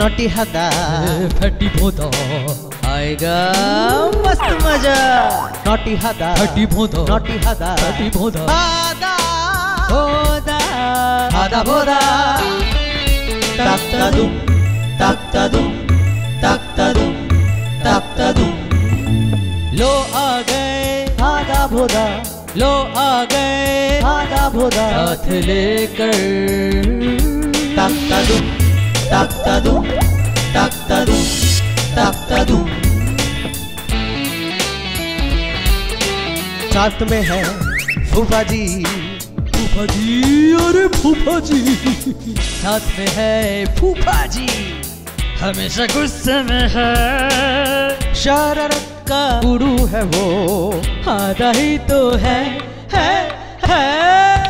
नटी हदा फटी भोदा आएगा मस्त मजा। नटी हदा फटी भोदा, नटी हदा फटी भोदा, आदा भोदा आदा भोदा। तक्ता दुम तक्ता दुम तक्ता दुम तक्ता दुम। लो आ गए आदा भोदा, लो आ गए आधा भोदा साथ लेकर। तकता दूं तकता दूं तकता दूं तकता दूं। साथ में है फूफा जी, फूफा जी अरे फूफा जी। साथ में है फूफा जी हमेशा गुस्से में है। शरारत का गुरु है वो आधा ही तो है, है।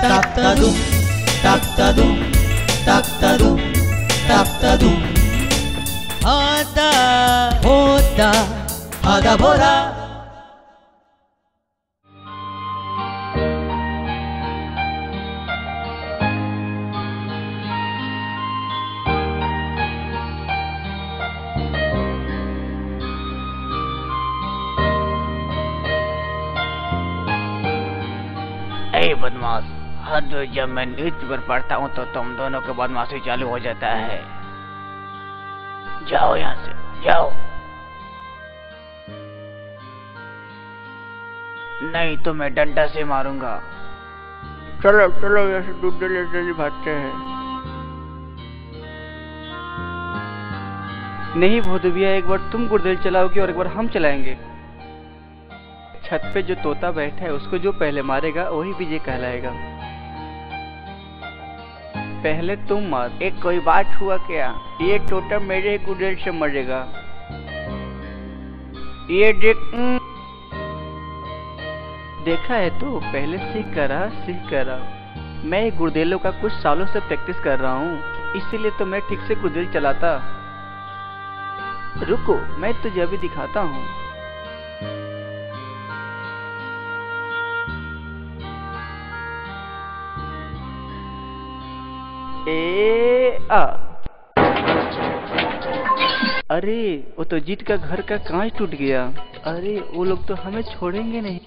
ताकता दूं ताकता दूं ताकता दूं ताकता दूं। आधा होता आधा भोरा। बदमाश हद, जब मैं न्यूज़पेपर पढ़ता हूँ तो तुम दोनों के बदमाशी चालू हो जाता है। जाओ यहाँ से जाओ, नहीं तो मैं डंडा से मारूंगा। चलो चलो यहाँ से डूबते भागते हैं। नहीं भोदू भैया, एक बार तुम गुर्देल चलाओगे और एक बार हम चलाएंगे। छत पे जो तोता बैठा है उसको जो पहले मारेगा वही विजय कहलाएगा। पहले तुम मार। एक कोई बात हुआ क्या? ये तोता मेरे गुडेल से मरेगा। ये देखा है तो पहले सीख करा। मैं गुर्देलों का कुछ सालों से प्रैक्टिस कर रहा हूँ, इसीलिए तो मैं ठीक से गुर्देल चलाता। रुको, मैं तुझे अभी दिखाता हूँ। अरे वो तो जीत का घर का कांच टूट गया। अरे वो लोग तो हमें छोड़ेंगे नहीं।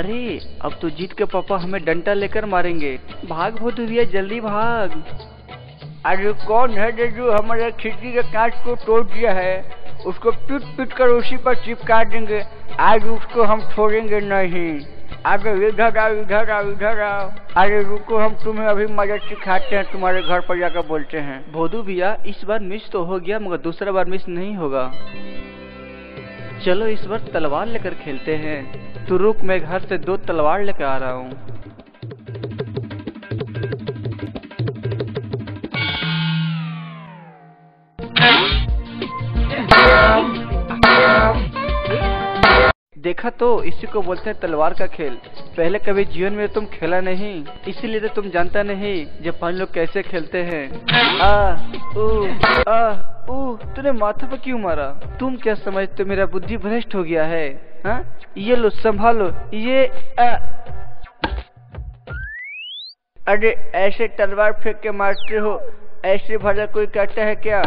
अरे अब तो जीत के पापा हमें डंडा लेकर मारेंगे। भाग भोदू भैया, जल्दी भाग। अरे कौन है जो हमारे खिड़की के कांच को तोड़ दिया है? उसको पीट पीट कर उसी पर चिपका देंगे। आज उसको हम छोड़ेंगे नहीं। अरे इधर आओ, इधर आओ, इधर आओ। अरे रुको, हम तुम्हें अभी मजा सिखाते हैं। तुम्हारे घर पर जाकर बोलते हैं। भोदू भैया, इस बार मिस तो हो गया मगर दूसरा बार मिस नहीं होगा। चलो इस बार तलवार लेकर खेलते हैं। तो रुक, मैं घर से 2 तलवार लेकर आ रहा हूँ। देखा तो, इसी को बोलते हैं तलवार का खेल। पहले कभी जीवन में तुम खेला नहीं, इसीलिए तो तुम जानता नहीं जापान लोग कैसे खेलते हैं। तूने माथा पर क्यों मारा? तुम क्या समझते हो मेरा बुद्धि भ्रष्ट हो गया है? हा? ये लो, संभालो ये। अरे ऐसे तलवार फेंक के मारते हो, ऐसे भला कोई कहता है क्या?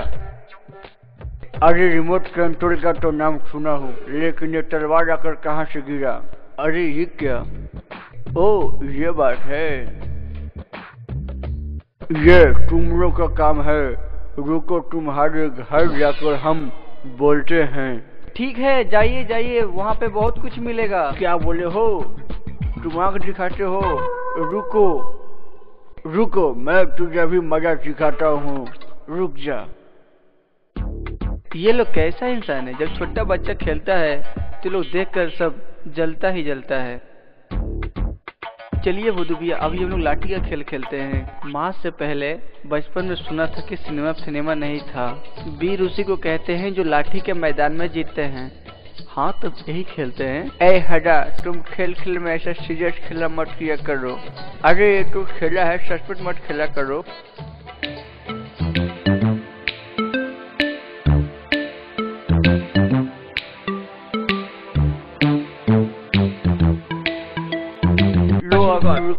अरे रिमोट कंट्रोल का तो नाम सुना हूँ, लेकिन ये तलवार आकर कहाँ से गिरा? अरे ये क्या? ओ ये बात है, ये तुम लोग का काम है। रुको, तुम्हारे घर जाकर हम बोलते हैं। ठीक है, जाइए जाइए, वहाँ पे बहुत कुछ मिलेगा। क्या बोले हो तुम? आँख दिखाते हो। रुको रुको, मैं तुझे अभी मजा सिखाता हूँ, रुक जा। ये लोग कैसा इंसान है, जब छोटा बच्चा खेलता है तो लोग देखकर सब जलता ही जलता है। चलिए भोदू भैया, अभी हम लोग लाठी का खेल खेलते हैं। माँ से पहले बचपन में सुना था कि सिनेमा नहीं था। वीर उसी को कहते हैं जो लाठी के मैदान में जीतते हैं। हाँ तो यही खेलते हैं। ए हदा, तुम खेल में ऐसा सीरियस खेला मत किया करो। अरे ये तो खेला है, सचमुच मत खेला करो।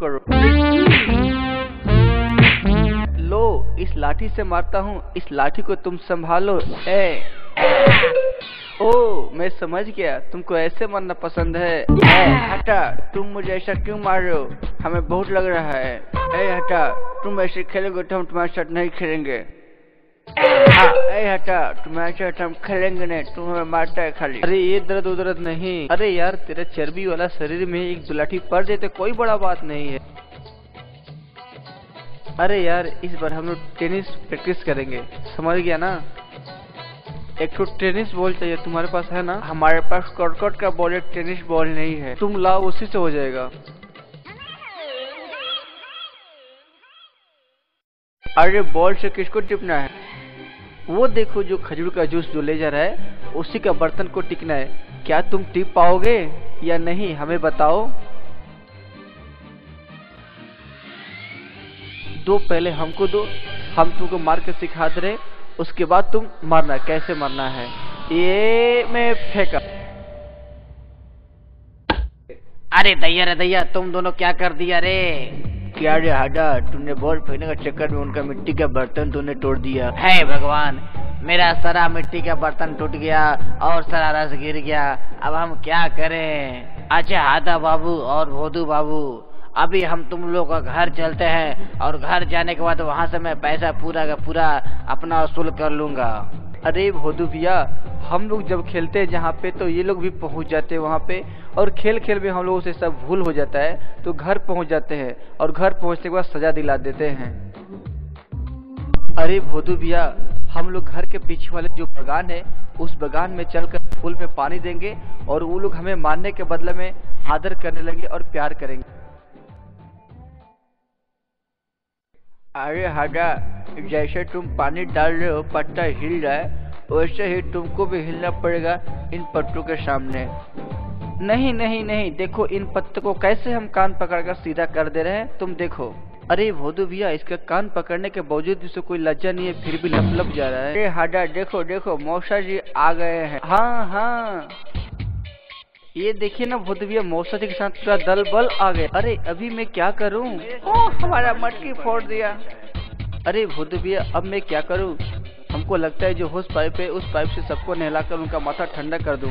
करो इस लाठी से मारता हूँ, इस लाठी को तुम संभालो। ओ, मैं समझ गया, तुमको ऐसे मारना पसंद है। हटा, तुम मुझे ऐसा क्यों मार रहे हो? हमें बहुत लग रहा है। हटा, तुम ऐसे खेलोगे तो हम तुम्हारे साथ नहीं खेलेंगे। हटा, तुम्हारे साथ हम खेलेंगे नहीं, तुम हमें मारता है खाली। अरे ये दर्द उदरद नहीं, अरे यार तेरा चर्बी वाला शरीर में एक दुलाठी पड़ देते कोई बड़ा बात नहीं है। अरे यार इस बार हम लोग टेनिस प्रैक्टिस करेंगे, समझ गया ना? एक तो टेनिस बॉल चाहिए, तुम्हारे पास है ना? हमारे पास कॉर्कट का बॉल, एक टेनिस बॉल नहीं है। तुम लाओ, उसी से हो जाएगा। अरे बॉल से किसको टिपना है? वो देखो जो खजूर का जूस जो ले जा रहा है उसी का बर्तन को टिकना है। क्या तुम टिप पाओगे या नहीं, हमें बताओ। दो पहले हमको दो, हम तुमको मार के सिखा दे रहे, उसके बाद तुम मारना, कैसे मारना है। ये मैं फेंका। अरे दैया तुम दोनों क्या कर दिया रे? क्या रे हाडा, तुमने बॉल फेंकने का चक्कर में उनका मिट्टी का बर्तन तूने तोड़ दिया। हे भगवान, मेरा सारा मिट्टी का बर्तन टूट गया और सारा रस गिर गया, अब हम क्या करें? अच्छा हादा बाबू और भोदू बाबू, अभी हम तुम लोग का घर चलते हैं और घर जाने के बाद वहाँ से मैं पैसा पूरा का पूरा अपना वसूल कर लूँगा। अरे भोदू भैया, हम लोग जब खेलते हैं जहाँ पे तो ये लोग भी पहुँच जाते हैं वहाँ पे, और खेल खेल में हम लोगों से सब भूल हो जाता है तो घर पहुँच जाते हैं और घर पहुँचने के बाद सजा दिला देते हैं। अरे भोदू भैया, हम लोग घर के पीछे वाले जो बगान है उस बगान में चलकर फूल में पानी देंगे और वो लोग हमें मारने के बदले में आदर करने लगेंगे और प्यार करेंगे। अरे हाडा, जैसे तुम पानी डाल रहे हो पत्ता हिल रहा है, वैसे ही तुमको भी हिलना पड़ेगा इन पत्तों के सामने। नहीं नहीं नहीं, देखो इन पत्तों को कैसे हम कान पकड़कर सीधा कर दे रहे हैं, तुम देखो। अरे भोदू भैया, इसका कान पकड़ने के बावजूद उसे कोई लज्जा नहीं है, फिर भी लपलप जा रहा है। अरे हाडा, देखो देखो मौसा जी आ गए हैं। हाँ हाँ, ये देखिए ना भोदू भैया, मौसा जी के साथ पूरा दल बल आ गए। अरे अभी मैं क्या करूं? ओह, हमारा मटकी फोड़ दिया। अरे भोदू भैया, अब मैं क्या करूं? हमको लगता है जो होस पाइप है उस पाइप से सबको नहलाकर उनका माथा ठंडा कर दूं।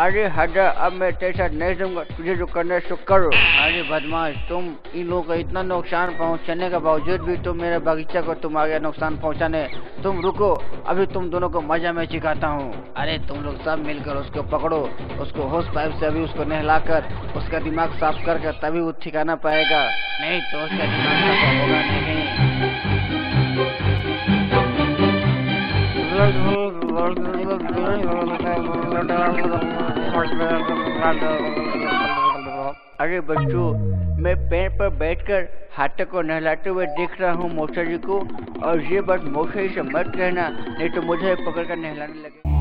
अरे हटा, अब मैं टेस्ट नहीं दूंगा, तुझे जो करना है सो करो। अरे बदमाश, तुम इन लोगों का इतना नुकसान पहुँचाने के बावजूद भी तुम मेरे बगीचा को तुम आ गया नुकसान पहुँचाने। तुम रुको, अभी तुम दोनों को मजा मैं सिखाता हूँ। अरे तुम लोग सब मिलकर उसको पकड़ो, उसको होस पाइप से अभी उसको नहलाकर उसका दिमाग साफ करके तभी वो ठिकाना पाएगा, नहीं तो उसका दिमाग साफ होगा नहीं। अरे बच्चों, मैं पेड़ पर बैठकर हाथों को नहलाते हुए देख रहा हूँ मौसा जी को, और ये बात मौसा जी से मत कहना, नहीं तो मुझे पकड़ कर नहलाने लगे।